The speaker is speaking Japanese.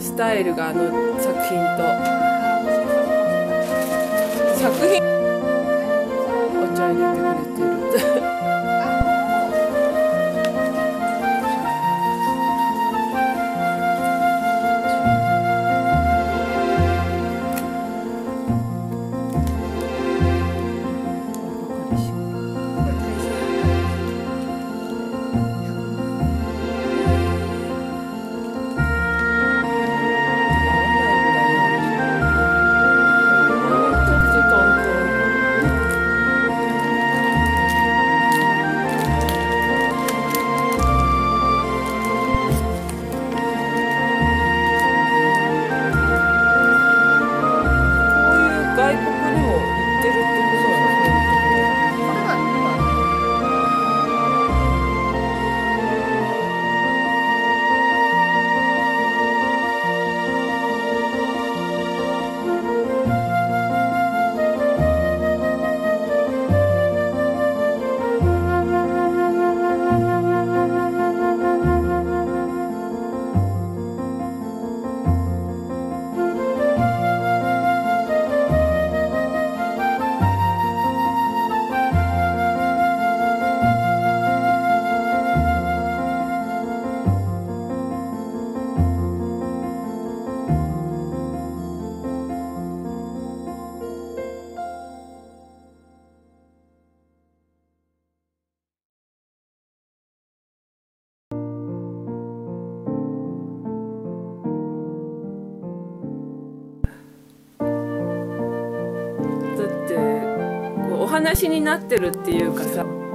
スタイルがあの作品と作品お茶入れてくれてる話になってるっていうかさ。